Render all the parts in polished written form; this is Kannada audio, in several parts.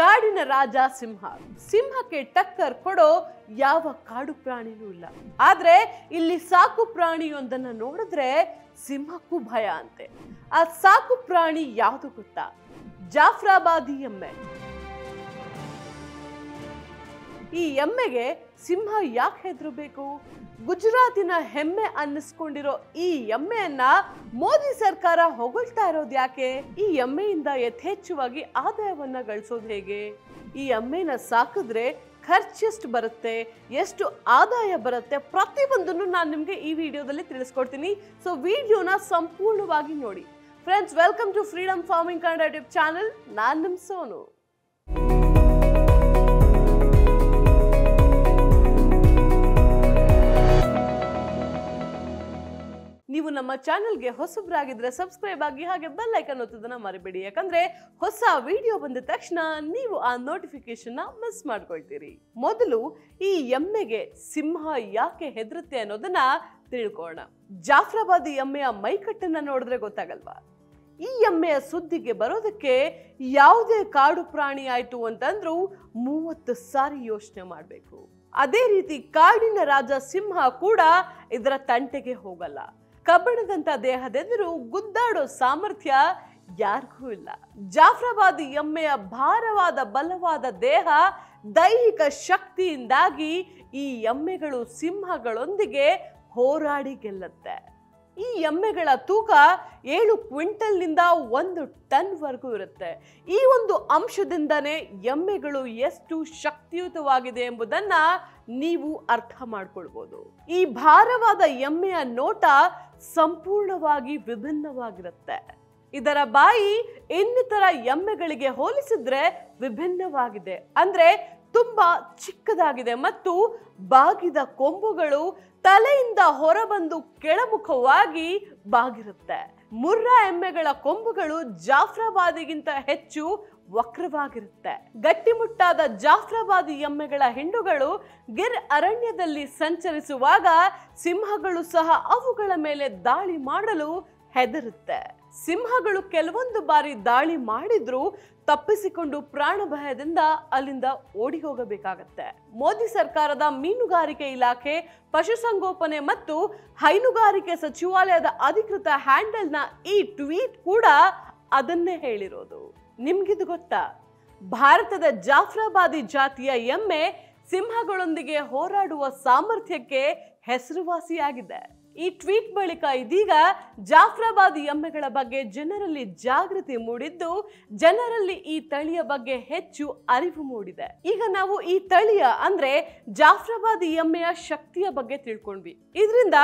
ಕಾಡಿನ ರಾಜ ಸಿಂಹ. ಸಿಂಹಕ್ಕೆ ಟಕ್ಕರ್ ಕೊಡೋ ಯಾವ ಕಾಡು ಪ್ರಾಣಿನೂ ಇಲ್ಲ. ಆದ್ರೆ ಇಲ್ಲಿ ಸಾಕು ಪ್ರಾಣಿಯೊಂದನ್ನ ನೋಡಿದ್ರೆ ಸಿಂಹಕ್ಕೂ ಭಯ ಅಂತೆ. ಆ ಸಾಕು ಪ್ರಾಣಿ ಯಾವುದು ಗೊತ್ತಾ? ಜಾಫ್ರಾಬಾದಿ ಎಮ್ಮೆ. ಈ ಎಮ್ಮೆಗೆ ಸಿಂಹ ಯಾಕೆ ಹೆದರಬೇಕು? ಗುಜರಾತಿನ ಹೆಮ್ಮೆ ಅನ್ನಿಸ್ಕೊಂಡಿರೋ ಈ ಎಮ್ಮೆಯನ್ನ ಮೋದಿ ಸರ್ಕಾರ ಹೊಗಳ್ತಾ ಇರೋದು ಯಾಕೆ? ಈ ಎಮ್ಮೆಯಿಂದ ಯಥೇಚ್ಛವಾಗಿ ಆದಾಯವನ್ನ ಗಳಿಸೋದು ಹೇಗೆ? ಈ ಎಮ್ಮೆನ ಸಾಕಿದ್ರೆ ಖರ್ಚೆಷ್ಟು ಬರುತ್ತೆ, ಎಷ್ಟು ಆದಾಯ ಬರುತ್ತೆ, ಪ್ರತಿಯೊಂದನ್ನು ನಾನು ನಿಮಗೆ ಈ ವಿಡಿಯೋದಲ್ಲಿ ತಿಳಿಸ್ಕೊಡ್ತೀನಿ. ಸೊ ವಿಡಿಯೋನ ಸಂಪೂರ್ಣವಾಗಿ ನೋಡಿ. Friends, welcome to freedom farming Kannada YouTube channel. ನಾನು ನಿಮ್ಮ ಸೋನು. ನೀವು ನಮ್ಮ ಚಾನೆಲ್ಗೆ ಹೊಸಬರಾಗಿದ್ದರೆ ಸಬ್ಸ್ಕ್ರೈಬ್ ಆಗಿ, ಹಾಗೆ ಬೆಲ್ ಐಕನ್ ಒತ್ತೋದನ್ನು ಮರಿಬೇಡಿ. ಯಾಕಂದ್ರೆ ಹೊಸ ವಿಡಿಯೋ ಬಂದ ತಕ್ಷಣ ನೀವು ಆ ನೋಟಿಫಿಕೇಶನ್ನ ಮಿಸ್ ಮಾಡ್ಕೊಳ್ತೀರಿ. ಮೊದಲು ಈ ಎಮ್ಮೆಗೆ ಸಿಂಹ ಯಾಕೆ ಹೆದರುತ್ತೆ ಅನ್ನೋದನ್ನ ತಿಳ್ಕೋಣ. ಜಾಫ್ರಾಬಾದಿ ಎಮ್ಮೆಯ ಮೈಕಟ್ಟನ್ನ ನೋಡಿದ್ರೆ ಗೊತ್ತಾಗಲ್ವಾ? ಈ ಎಮ್ಮೆಯ ಸುದ್ದಿಗೆ ಬರೋದಕ್ಕೆ ಯಾವುದೇ ಕಾಡು ಪ್ರಾಣಿ ಆಯಿತು ಅಂತಂದ್ರೂ 30 ಸಾರಿ ಯೋಚನೆ ಮಾಡಬೇಕು. ಅದೇ ರೀತಿ ಕಾಡಿನ ರಾಜ ಸಿಂಹ ಕೂಡ ಇದರ ತಂಟೆಗೆ ಹೋಗಲ್ಲ. ಕಬ್ಬಿಣದಂತ ದೇಹದೆದುರು ಗುದ್ದಾಡೋ ಸಾಮರ್ಥ್ಯ ಯಾರಿಗೂ ಇಲ್ಲ. ಜಾಫ್ರಾಬಾದಿ ಎಮ್ಮೆಯ ಭಾರವಾದ ಬಲವಾದ ದೇಹ, ದೈಹಿಕ ಶಕ್ತಿಯಿಂದಾಗಿ ಈ ಎಮ್ಮೆಗಳು ಸಿಂಹಗಳೊಂದಿಗೆ ಹೋರಾಡಿ ಗೆಲ್ಲುತ್ತೆ. ಈ ಎಮ್ಮೆಗಳ ತೂಕ 7 ಕ್ವಿಂಟಲ್ನಿಂದ 1 ಟನ್ವರೆಗೂ ಇರುತ್ತೆ. ಈ ಒಂದು ಅಂಶದಿಂದನೇ ಎಮ್ಮೆಗಳು ಎಷ್ಟು ಶಕ್ತಿಯುತವಾಗಿದೆ ಎಂಬುದನ್ನ ನೀವು ಅರ್ಥ ಮಾಡ್ಕೊಳ್ಬೋದು. ಈ ಭಾರವಾದ ಎಮ್ಮೆಯ ನೋಟ ಸಂಪೂರ್ಣವಾಗಿ ವಿಭಿನ್ನವಾಗಿರುತ್ತೆ. ಇದರ ಬಾಯಿ ಇನ್ನಿತರ ಎಮ್ಮೆಗಳಿಗೆ ಹೋಲಿಸಿದ್ರೆ ವಿಭಿನ್ನವಾಗಿದೆ. ಅಂದ್ರೆ ತುಂಬಾ ಚಿಕ್ಕದಾಗಿದೆ ಮತ್ತು ಬಾಗಿದ ಕೊಂಬುಗಳು ತಲೆಯಿಂದ ಹೊರಬಂದು ಕೆಳಮುಖವಾಗಿ ಬಾಗಿರುತ್ತೆ. ಮುರ್ರಾ ಎಮ್ಮೆಗಳ ಕೊಂಬುಗಳು ಜಾಫ್ರಾಬಾದಿಗಿಂತ ಹೆಚ್ಚು ವಕ್ರವಾಗಿರುತ್ತೆ. ಗಟ್ಟಿಮುಟ್ಟಾದ ಜಾಫ್ರಾಬಾದಿ ಎಮ್ಮೆಗಳ ಹಿಂಡುಗಳು ಗಿರ್ ಅರಣ್ಯದಲ್ಲಿ ಸಂಚರಿಸುವಾಗ ಸಿಂಹಗಳು ಸಹ ಅವುಗಳ ಮೇಲೆ ದಾಳಿ ಮಾಡಲು ಹೆದರುತ್ತೆ. ಸಿಂಹಗಳು ಕೆಲವೊಂದು ಬಾರಿ ದಾಳಿ ಮಾಡಿದ್ರೂ ತಪ್ಪಿಸಿಕೊಂಡು ಪ್ರಾಣ ಭಯದಿಂದ ಅಲ್ಲಿಂದ ಓಡಿ ಹೋಗಬೇಕಾಗತ್ತೆ. ಮೋದಿ ಸರ್ಕಾರದ ಮೀನುಗಾರಿಕೆ ಇಲಾಖೆ, ಪಶುಸಂಗೋಪನೆ ಮತ್ತು ಹೈನುಗಾರಿಕೆ ಸಚಿವಾಲಯದ ಅಧಿಕೃತ ಹ್ಯಾಂಡಲ್ನ ಈ ಟ್ವೀಟ್ ಕೂಡ ಅದನ್ನೇ ಹೇಳಿರೋದು. ನಿಮ್ಗಿದು ಗೊತ್ತಾ? ಭಾರತದ ಜಾಫ್ರಾಬಾದಿ ಜಾತಿಯ ಎಮ್ಮೆ ಸಿಂಹಗಳೊಂದಿಗೆ ಹೋರಾಡುವ ಸಾಮರ್ಥ್ಯಕ್ಕೆ ಹೆಸರುವಾಸಿಯಾಗಿದೆ. ಈ ಟ್ವೀಟ್ ಬಳಿಕ ಇದೀಗ ಜಾಫ್ರಾಬಾದಿ ಎಮ್ಮೆಗಳ ಬಗ್ಗೆ ಜನರಲ್ಲಿ ಜಾಗೃತಿ ಮೂಡಿದ್ದು, ಜನರಲ್ಲಿ ಈ ತಳಿಯ ಬಗ್ಗೆ ಹೆಚ್ಚು ಅರಿವು ಮೂಡಿದೆ. ಈಗ ನಾವು ಈ ತಳಿಯ ಅಂದ್ರೆ ಜಾಫ್ರಾಬಾದಿ ಎಮ್ಮೆಯ ಶಕ್ತಿಯ ಬಗ್ಗೆ ತಿಳ್ಕೊಂಡ್ವಿ. ಇದರಿಂದ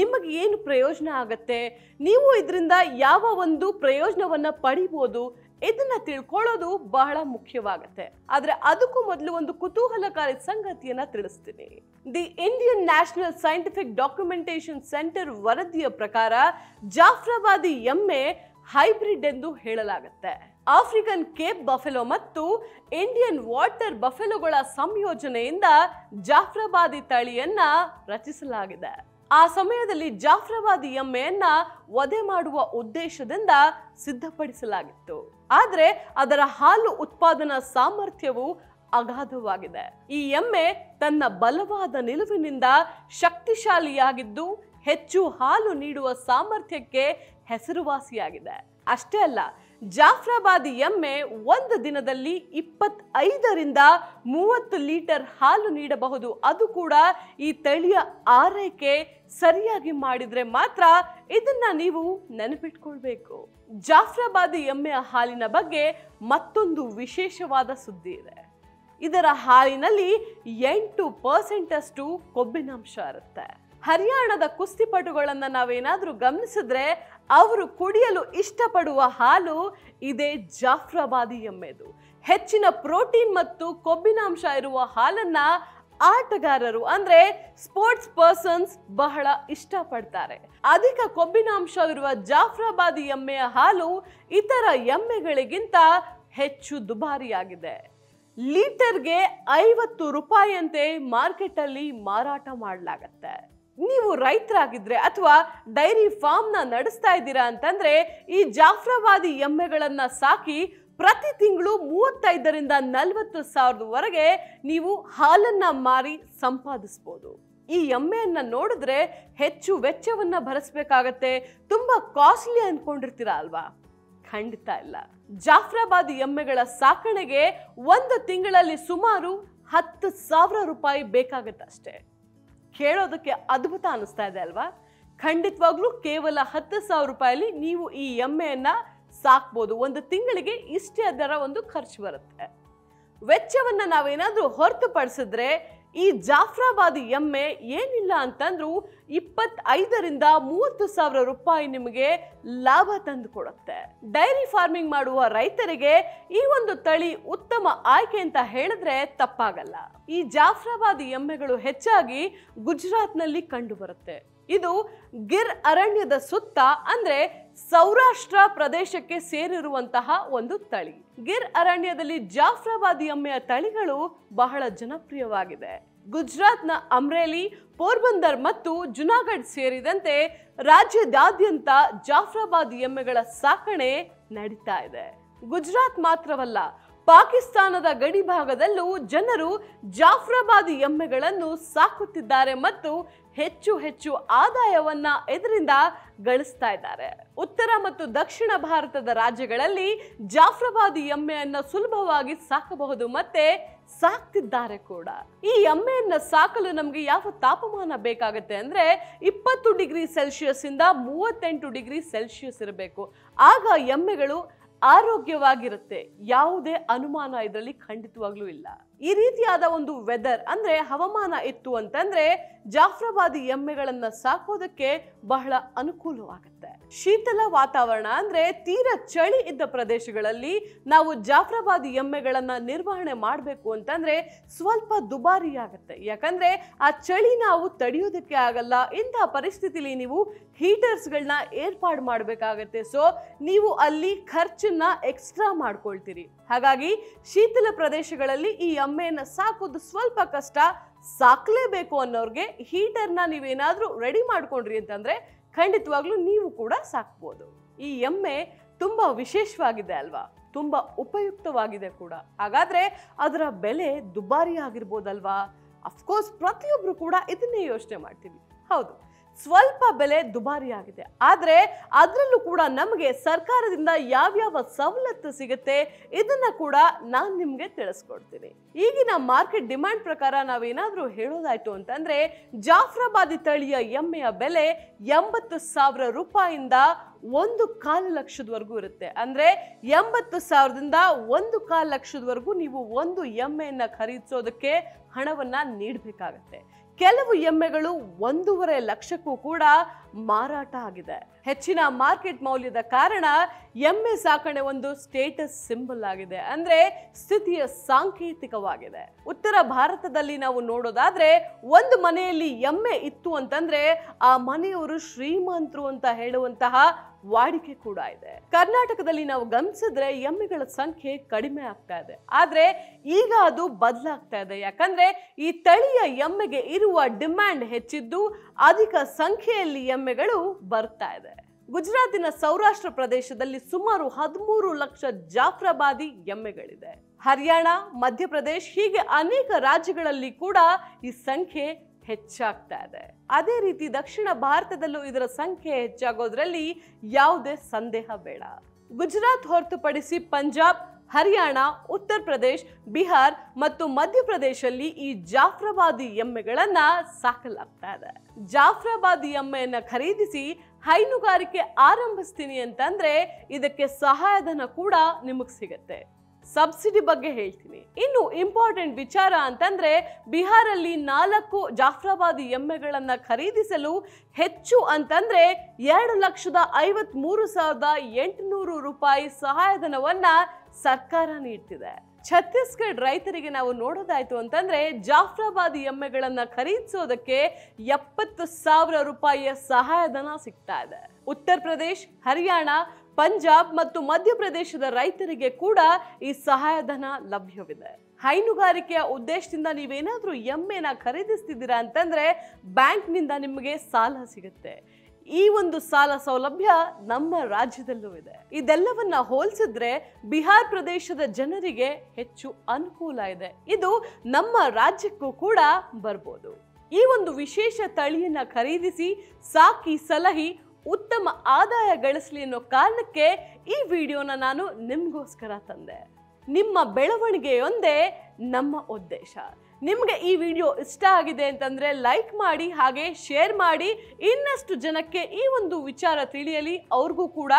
ನಿಮಗೆ ಏನು ಪ್ರಯೋಜನ ಆಗತ್ತೆ, ನೀವು ಇದರಿಂದ ಯಾವ ಒಂದು ಪ್ರಯೋಜನವನ್ನ ಪಡಿಬಹುದು, ಇದನ್ನ ತಿಳ್ಕೊಳ್ಳೋದು ಬಹಳ ಮುಖ್ಯವಾಗತ್ತೆ. ಆದ್ರೆ ಅದಕ್ಕೂ ಮೊದಲು ಒಂದು ಕುತೂಹಲಕಾರಿ ಸಂಗತಿಯನ್ನ ತಿಳಿಸ್ತೀನಿ. The Indian national scientific documentation centre ವರದಿಯ ಪ್ರಕಾರ ಜಾಫ್ರಾಬಾದಿ ಎಮ್ಮೆ ಹೈಬ್ರಿಡ್ ಎಂದು ಹೇಳಲಾಗುತ್ತೆ. ಆಫ್ರಿಕನ್ ಕೇಪ್ ಬಫೆಲೋ ಮತ್ತು ಇಂಡಿಯನ್ ವಾಟರ್ ಬಫೆಲೋಗಳ ಸಂಯೋಜನೆಯಿಂದ ಜಾಫ್ರಾಬಾದಿ ತಳಿಯನ್ನ ರಚಿಸಲಾಗಿದೆ. ಆ ಸಮಯದಲ್ಲಿ ಜಾಫ್ರಾಬಾದಿ ಎಮ್ಮೆಯನ್ನ ವಧೆ ಮಾಡುವ ಉದ್ದೇಶದಿಂದ ಸಿದ್ಧಪಡಿಸಲಾಗಿತ್ತು. ಆದರೆ ಅದರ ಹಾಲು ಉತ್ಪಾದನಾ ಸಾಮರ್ಥ್ಯವು ಅಗಾಧವಾಗಿದೆ. ಈ ಎಮ್ಮೆ ತನ್ನ ಬಲವಾದ ನಿಲುವಿನಿಂದ ಶಕ್ತಿಶಾಲಿಯಾಗಿದ್ದು ಹೆಚ್ಚು ಹಾಲು ನೀಡುವ ಸಾಮರ್ಥ್ಯಕ್ಕೆ ಹೆಸರುವಾಸಿಯಾಗಿದೆ. ಅಷ್ಟೇ ಅಲ್ಲ, ಜಾಫ್ರಾಬಾದಿ ಎಮ್ಮೆ ಒಂದು ದಿನದಲ್ಲಿ 25ರಿಂದ 30 ಲೀಟರ್ ಹಾಲು ನೀಡಬಹುದು. ಅದು ಕೂಡ ಈ ತಳಿಯ ಆರೈಕೆ ಸರಿಯಾಗಿ ಮಾಡಿದ್ರೆ ಮಾತ್ರ. ಇದನ್ನ ನೀವು ನೆನಪಿಟ್ಕೊಳ್ಬೇಕು. ಜಾಫ್ರಾಬಾದಿ ಎಮ್ಮೆಯ ಹಾಲಿನ ಬಗ್ಗೆ ಮತ್ತೊಂದು ವಿಶೇಷವಾದ ಸುದ್ದಿ ಇದೆ. ಇದರ ಹಾಲಿನಲ್ಲಿ 8% ಅಷ್ಟು ಕೊಬ್ಬಿನಾಂಶ ಇರುತ್ತೆ. ಹರಿಯಾಣದ ಕುಸ್ತಿಪಟುಗಳನ್ನ ನಾವೇನಾದ್ರೂ ಗಮನಿಸಿದ್ರೆ ಅವರು ಕುಡಿಯಲು ಇಷ್ಟಪಡುವ ಹಾಲು ಇದೇ ಜಾಫ್ರಾಬಾದಿ ಎಮ್ಮೆದು. ಹೆಚ್ಚಿನ ಪ್ರೋಟೀನ್ ಮತ್ತು ಕೊಬ್ಬಿನಾಂಶ ಇರುವ ಹಾಲನ್ನ ಆಟಗಾರರು ಅಂದ್ರೆ ಸ್ಪೋರ್ಟ್ಸ್ ಪರ್ಸನ್ಸ್ ಬಹಳ ಇಷ್ಟಪಡ್ತಾರೆ. ಅಧಿಕ ಕೊಬ್ಬಿನಾಂಶವಿರುವ ಜಾಫ್ರಾಬಾದಿ ಎಮ್ಮೆಯ ಹಾಲು ಇತರ ಎಮ್ಮೆಗಳಿಗಿಂತ ಹೆಚ್ಚು ದುಬಾರಿಯಾಗಿದೆ. ಲೀಟರ್ಗೆ ₹50 ಮಾರ್ಕೆಟ್ ಅಲ್ಲಿ ಮಾರಾಟ ಮಾಡಲಾಗತ್ತೆ. ನೀವು ರೈತರಾಗಿದ್ರೆ ಅಥವಾ ಡೈರಿ ಫಾರ್ಮ್ನ ನಡೆಸ್ತಾ ಇದ್ದೀರಾ ಅಂತಂದ್ರೆ ಈ ಜಾಫ್ರಾಬಾದಿ ಎಮ್ಮೆಗಳನ್ನ ಸಾಕಿ ಪ್ರತಿ ತಿಂಗಳು 35ರಿಂದ 40,000 ವರೆಗೆ ನೀವು ಹಾಲನ್ನ ಮಾರಿ ಸಂಪಾದಿಸಬಹುದು। ಈ ಎಮ್ಮೆಯನ್ನ ನೋಡಿದ್ರೆ ಹೆಚ್ಚು ವೆಚ್ಚವನ್ನ ಭರಿಸಬೇಕಾಗುತ್ತೆ, ತುಂಬಾ ಕಾಸ್ಟ್ಲಿ ಅನ್ಕೊಂಡಿರ್ತೀರ ಅಲ್ವಾ? ಖಂಡಿತ ಇಲ್ಲ। ಜಾಫರಾಬಾದಿ ಎಮ್ಮೆಗಳ ಸಾಕಣೆಗೆ ಒಂದು ತಿಂಗಳಲ್ಲಿ ಸುಮಾರು 10,000 ರೂಪಾಯಿ ಬೇಕಾಗುತ್ತಷ್ಟೇ। ಕೇಳೋದಕ್ಕೆ ಅದ್ಭುತ ಅನಿಸ್ತಾ ಇದೆ ಅಲ್ವಾ? ಖಂಡಿತವಾಗ್ಲೂ ಕೇವಲ 10,000 ರೂಪಾಯಿಲಿ ನೀವು ಈ ಎಮ್ಮೆಯನ್ನ ಸಾಕಬಹುದು। ಒಂದು ತಿಂಗಳಿಗೆ ಇಷ್ಟೇ ಅದರ ಒಂದು ಖರ್ಚು ಬರುತ್ತೆ। ವೆಚ್ಚವನ್ನ ನಾವೇನಾದರೂ ಹೊರತುಪಡಿಸಿದ್ರೆ ಈ ಜಾಫರಾಬಾದಿ ಎಮ್ಮೆ ಏನಿಲ್ಲ ಅಂತಂದ್ರೂ 25,000 ರಿಂದ 30,000 ರೂಪಾಯಿ ನಿಮಗೆ ಲಾಭ ತಂದು ಕೊಡುತ್ತೆ। ಡೈರಿ ಫಾರ್ಮಿಂಗ್ ಮಾಡುವ ರೈತರಿಗೆ ಈ ಒಂದು ತಳಿ ಉತ್ತಮ ಆಯ್ಕೆ ಅಂತ ಹೇಳಿದ್ರೆ ತಪ್ಪಾಗಲ್ಲ। ಈ ಜಾಫರಾಬಾದಿ ಎಮ್ಮೆಗಳು ಹೆಚ್ಚಾಗಿ ಗುಜರಾತ್ನಲ್ಲಿ ಕಂಡು ಬರುತ್ತೆ। ಇದು ಗಿರ್ ಅರಣ್ಯದ ಸುತ್ತ ಅಂದ್ರೆ ಸೌರಾಷ್ಟ್ರ ಪ್ರದೇಶಕ್ಕೆ ಸೇರಿರುವಂತಹ ಒಂದು ತಳಿ। ಗಿರ್ ಅರಣ್ಯದಲ್ಲಿ ಜಾಫರಾಬಾದಿ ಎಮ್ಮೆಯ ತಳಿಗಳು ಬಹಳ ಜನಪ್ರಿಯವಾಗಿದೆ। ಗುಜರಾತ್ನ ಅಮ್ರೇಲಿ, ಪೋರ್ಬಂದರ್ ಮತ್ತು ಜುನಾಗಢ್ ಸೇರಿದಂತೆ ರಾಜ್ಯದಾದ್ಯಂತ ಜಾಫರಾಬಾದಿ ಎಮ್ಮೆಗಳ ಸಾಕಣೆ ನಡೀತಾ ಇದೆ। ಗುಜರಾತ್ ಮಾತ್ರವಲ್ಲ, ಪಾಕಿಸ್ತಾನದ ಗಡಿ ಭಾಗದಲ್ಲೂ ಜನರು ಜಾಫರಾಬಾದಿ ಎಮ್ಮೆಗಳನ್ನು ಸಾಕುತ್ತಿದ್ದಾರೆ ಮತ್ತು ಹೆಚ್ಚು ಹೆಚ್ಚು ಆದಾಯವನ್ನ ಇದರಿಂದ ಗಳಿಸ್ತಾ ಇದ್ದಾರೆ। ಉತ್ತರ ಮತ್ತು ದಕ್ಷಿಣ ಭಾರತದ ರಾಜ್ಯಗಳಲ್ಲಿ ಜಾಫರಾಬಾದಿ ಎಮ್ಮೆಯನ್ನು ಸುಲಭವಾಗಿ ಸಾಕಬಹುದು ಮತ್ತೆ ಸಾಕ್ತಿದ್ದಾರೆ ಕೂಡ। ಈ ಎಮ್ಮೆಯನ್ನು ಸಾಕಲು ನಮಗೆ ಯಾವ ತಾಪಮಾನ ಬೇಕಾಗುತ್ತೆ ಅಂದ್ರೆ 20 ಡಿಗ್ರಿ ಸೆಲ್ಸಿಯಸ್ಸಿಂದ 38 ಡಿಗ್ರಿ ಸೆಲ್ಸಿಯಸ್ ಇರಬೇಕು। ಆಗ ಎಮ್ಮೆಗಳು ಆರೋಗ್ಯವಾಗಿರುತ್ತೆ, ಯಾವುದೇ ಅನುಮಾನ ಇದರಲ್ಲಿ ಖಂಡಿತವಾಗ್ಲೂ ಇಲ್ಲ। ಈ ರೀತಿಯಾದ ಒಂದು ವೆದರ್ ಅಂದ್ರೆ ಹವಾಮಾನ ಇತ್ತು ಅಂತಂದ್ರೆ ಜಾಫರಾಬಾದಿ ಎಮ್ಮೆಗಳನ್ನ ಸಾಕೋದಕ್ಕೆ ಬಹಳ ಅನುಕೂಲವಾಗುತ್ತೆ। ಶೀತಲ ವಾತಾವರಣ ಅಂದ್ರೆ ತೀರಾ ಚಳಿ ಇದ್ದ ಪ್ರದೇಶಗಳಲ್ಲಿ ನಾವು ಜಾಫರಾಬಾದಿ ಎಮ್ಮೆಗಳನ್ನ ನಿರ್ವಹಣೆ ಮಾಡಬೇಕು ಅಂತಂದ್ರೆ ಸ್ವಲ್ಪ ದುಬಾರಿಯಾಗುತ್ತೆ। ಯಾಕಂದ್ರೆ ಆ ಚಳಿ ನಾವು ತಡೆಯೋದಕ್ಕೆ ಆಗಲ್ಲ। ಇಂತಹ ಪರಿಸ್ಥಿತಿಲಿ ನೀವು ಹೀಟರ್ಸ್ಗಳನ್ನ ಏರ್ಪಾಡು ಮಾಡಬೇಕಾಗತ್ತೆ। ಸೊ ನೀವು ಅಲ್ಲಿ ಖರ್ಚನ್ನ ಎಕ್ಸ್ಟ್ರಾ ಮಾಡ್ಕೊಳ್ತೀರಿ। ಹಾಗಾಗಿ ಶೀತಲ ಪ್ರದೇಶಗಳಲ್ಲಿ ಈ ಎಮ್ಮೆಯನ್ನು ಸಾಕೋದು ಸ್ವಲ್ಪ ಕಷ್ಟ, ಸಾಕಲೇಬೇಕು ಅನ್ನೋರಿಗೆ ಹೀಟರ್ನ ನೀವೇನಾದ್ರೂ ರೆಡಿ ಮಾಡ್ಕೊಂಡ್ರಿ ಅಂತಂದ್ರೆ ಖಂಡಿತವಾಗ್ಲೂ ನೀವು ಕೂಡ ಸಾಕ್ಬೋದು। ಈ ಎಮ್ಮೆ ತುಂಬಾ ವಿಶೇಷವಾಗಿದೆ ಅಲ್ವಾ, ತುಂಬಾ ಉಪಯುಕ್ತವಾಗಿದೆ ಕೂಡ। ಹಾಗಾದ್ರೆ ಅದರ ಬೆಲೆ ದುಬಾರಿ ಆಗಿರ್ಬೋದಲ್ವಾ? ಅಫ್ಕೋರ್ಸ್ ಪ್ರತಿಯೊಬ್ರು ಕೂಡ ಇದನ್ನೇ ಯೋಚನೆ ಮಾಡ್ತೀವಿ, ಹೌದು ಸ್ವಲ್ಪ ಬೆಲೆ ದುಬಾರಿ ಆಗಿದೆ, ಆದರೆ ಅದರಲ್ಲೂ ಕೂಡ ನಮಗೆ ಸರ್ಕಾರದಿಂದ ಯಾವ್ಯಾವ ಸವಲತ್ತು ಸಿಗುತ್ತೆ ಇದನ್ನ ಕೂಡ ನಾನು ನಿಮಗೆ ತಿಳಿಸ್ಕೊಡ್ತೀನಿ। ಈಗಿನ ಮಾರ್ಕೆಟ್ ಡಿಮ್ಯಾಂಡ್ ಪ್ರಕಾರ ನಾವೇನಾದ್ರೂ ಹೇಳೋದಾಯ್ತು ಅಂತಂದ್ರೆ ಜಾಫರಾಬಾದಿ ತಳಿಯ ಎಮ್ಮೆಯ ಬೆಲೆ 80,000 ರೂಪಾಯಿಂದ 1,50,000 ಇರುತ್ತೆ। ಅಂದ್ರೆ 80,000ದಿಂದ 1,50,000 ನೀವು ಒಂದು ಎಮ್ಮೆಯನ್ನ ಖರೀದಿಸೋದಕ್ಕೆ ಹಣವನ್ನ ನೀಡಬೇಕಾಗತ್ತೆ। ಕೆಲವು ಎಮ್ಮೆಗಳು 1,50,000ಕ್ಕೂ ಕೂಡ ಮಾರಾಟ ಆಗಿದೆ। ಹೆಚ್ಚಿನ ಮಾರ್ಕೆಟ್ ಮೌಲ್ಯದ ಕಾರಣ ಎಮ್ಮೆ ಸಾಕಣೆ ಒಂದು ಸ್ಟೇಟಸ್ ಸಿಂಬಲ್ ಆಗಿದೆ, ಅಂದ್ರೆ ಸ್ಥಿತಿಯ ಸಾಂಕೇತಿಕವಾಗಿದೆ। ಉತ್ತರ ಭಾರತದಲ್ಲಿ ನಾವು ನೋಡೋದಾದ್ರೆ ಒಂದು ಮನೆಯಲ್ಲಿ ಎಮ್ಮೆ ಇತ್ತು ಅಂತಂದ್ರೆ ಆ ಮನೆಯವರು ಶ್ರೀಮಂತರು ಅಂತ ಹೇಳುವಂತಹ ವಾಡಿಕೆ ಕೂಡ ಇದೆ। ಕರ್ನಾಟಕದಲ್ಲಿ ನಾವು ಗಮನಿಸಿದ್ರೆ ಎಮ್ಮೆಗಳ ಸಂಖ್ಯೆ ಕಡಿಮೆ ಆಗ್ತಾ ಇದೆ, ಆದ್ರೆ ಈಗ ಅದು ಬದಲಾಗ್ತಾ ಇದೆ। ಯಾಕಂದ್ರೆ ಈ ತಳಿಯ ಎಮ್ಮೆಗೆ ಇರುವ ಡಿಮ್ಯಾಂಡ್ ಹೆಚ್ಚಿದ್ದು ಅಧಿಕ ಸಂಖ್ಯೆಯಲ್ಲಿ ಎಮ್ಮೆಗಳು ಬರ್ತಾ ಇದೆ। ಗುಜರಾತಿನ ಸೌರಾಷ್ಟ್ರ ಪ್ರದೇಶದಲ್ಲಿ ಸುಮಾರು 13 ಲಕ್ಷ ಜಾಫರಾಬಾದಿ ಎಮ್ಮೆಗಳಿದೆ। ಹರಿಯಾಣ, ಮಧ್ಯಪ್ರದೇಶ್ ಹೀಗೆ ಅನೇಕ ರಾಜ್ಯಗಳಲ್ಲಿ ಕೂಡ ಈ ಸಂಖ್ಯೆ ಹೆಚ್ಚಾಗ್ತಾ ಇದೆ। ಅದೇ ರೀತಿ ದಕ್ಷಿಣ ಭಾರತದಲ್ಲೂ ಇದರ ಸಂಖ್ಯೆ ಹೆಚ್ಚಾಗೋದ್ರಲ್ಲಿ ಯಾವುದೇ ಸಂದೇಹ ಬೇಡ। ಗುಜರಾತ್ ಹೊರತುಪಡಿಸಿ ಪಂಜಾಬ್, ಹರಿಯಾಣ, ಉತ್ತರ ಪ್ರದೇಶ್, ಬಿಹಾರ್ ಮತ್ತು ಮಧ್ಯಪ್ರದೇಶಲ್ಲಿ ಈ ಜಾಫರಾಬಾದಿ ಎಮ್ಮೆಗಳನ್ನ ಸಾಕಲಾಗ್ತಾ ಇದೆ। ಜಾಫರಾಬಾದಿ ಎಮ್ಮೆಯನ್ನ ಖರೀದಿಸಿ ಹೈನುಗಾರಿಕೆ ಆರಂಭಿಸ್ತೀನಿ ಅಂತಂದ್ರೆ ಇದಕ್ಕೆ ಸಹಾಯಧನ ಕೂಡ ನಿಮಗೆ ಸಿಗತ್ತೆ। ಸಬ್ಸಿಡಿ ಬಗ್ಗೆ ಹೇಳ್ತೀನಿ। ಇನ್ನು ಇಂಪಾರ್ಟೆಂಟ್ ವಿಚಾರ ಅಂತಂದ್ರೆ ಬಿಹಾರಲ್ಲಿ 4 ಜಾಫರಾಬಾದಿ ಎಮ್ಮೆಗಳನ್ನ ಖರೀದಿಸಲು ಹೆಚ್ಚು ಅಂತಂದ್ರೆ 2,53,800 ರೂಪಾಯಿ ಸಹಾಯಧನವನ್ನ ಸರ್ಕಾರ ನೀಡ್ತಿದೆ। ಛತ್ತೀಸ್ಗಢ ರೈತರಿಗೆ ನಾವು ನೋಡೋದಾಯ್ತು ಅಂತಂದ್ರೆ ಜಾಫರಾಬಾದಿ ಎಮ್ಮೆಗಳನ್ನ ಖರೀದಿಸೋದಕ್ಕೆ 70,000 ರೂಪಾಯಿಯ ಸಹಾಯಧನ ಸಿಗ್ತಾ ಇದೆ। ಉತ್ತರ ಪ್ರದೇಶ್, ಹರಿಯಾಣ, ಪಂಜಾಬ್ ಮತ್ತು ಮಧ್ಯಪ್ರದೇಶದ ರೈತರಿಗೆ ಕೂಡ ಈ ಸಹಾಯಧನ ಲಭ್ಯವಿದೆ। ಹೈನುಗಾರಿಕೆಯ ಉದ್ದೇಶದಿಂದ ನೀವೇನಾದ್ರೂ ಎಮ್ಮೆನ ಖರೀದಿಸ್ತಿದ್ದೀರಾ ಅಂತಂದ್ರೆ ಬ್ಯಾಂಕ್ನಿಂದ ನಿಮಗೆ ಸಾಲ ಸಿಗುತ್ತೆ। ಈ ಒಂದು ಸಾಲ ಸೌಲಭ್ಯ ನಮ್ಮ ರಾಜ್ಯದಲ್ಲೂ ಇದೆ. ಇದೆಲ್ಲವನ್ನ ಹೋಲಿಸಿದ್ರೆ ಬಿಹಾರ್ ಪ್ರದೇಶದ ಜನರಿಗೆ ಹೆಚ್ಚು ಅನುಕೂಲ ಇದೆ. ಇದು ನಮ್ಮ ರಾಜ್ಯಕ್ಕೂ ಕೂಡ ಬರಬಹುದು. ಈ ಒಂದು ವಿಶೇಷ ತಳಿಯನ್ನ ಖರೀದಿಸಿ ಸಾಕಿ ಸಲಹಿ ಉತ್ತಮ ಆದಾಯ ಗಳಿಸಲಿ ಅನ್ನೋ ಕಾರಣಕ್ಕೆ ಈ ವಿಡಿಯೋನ ನಾನು ನಿಮಗೋಸ್ಕರ ತಂದೆ. ನಿಮ್ಮ ಬೆಳವಣಿಗೆಯೊಂದೇ ನಮ್ಮ ಉದ್ದೇಶ. ನಿಮಗೆ ಈ ವಿಡಿಯೋ ಇಷ್ಟ ಆಗಿದೆ ಅಂತಂದ್ರೆ ಲೈಕ್ ಮಾಡಿ, ಹಾಗೆ ಶೇರ್ ಮಾಡಿ. ಇನ್ನಷ್ಟು ಜನಕ್ಕೆ ಈ ಒಂದು ವಿಚಾರ ತಿಳಿಯಲಿ, ಅವ್ರಿಗೂ ಕೂಡ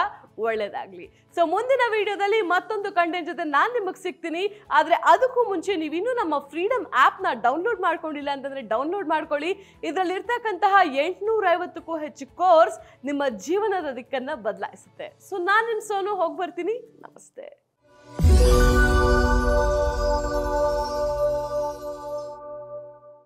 ಒಳ್ಳೆಯದಾಗಲಿ. ಸೊ ಮುಂದಿನ ವಿಡಿಯೋದಲ್ಲಿ ಮತ್ತೊಂದು ಕಂಟೆಂಟ್ ಜೊತೆ ನಾನು ನಿಮಗೆ ಸಿಗ್ತೀನಿ. ಆದರೆ ಅದಕ್ಕೂ ಮುಂಚೆ ನೀವಿನ್ನೂ ನಮ್ಮ ಫ್ರೀಡಮ್ ಆ್ಯಪ್ನ ಡೌನ್ಲೋಡ್ ಮಾಡ್ಕೊಂಡಿಲ್ಲ ಅಂತಂದರೆ ಡೌನ್ಲೋಡ್ ಮಾಡ್ಕೊಳ್ಳಿ. ಇದರಲ್ಲಿರ್ತಕ್ಕಂತಹ 850ಕ್ಕೂ ಹೆಚ್ಚು ಕೋರ್ಸ್ ನಿಮ್ಮ ಜೀವನದ ದಿಕ್ಕನ್ನು ಬದಲಾಯಿಸುತ್ತೆ. ಸೊ ನಾನು ನಿಮ್ಮ ಸೋನು ಹೋಗಿ ಬರ್ತೀನಿ. ನಮಸ್ತೆ.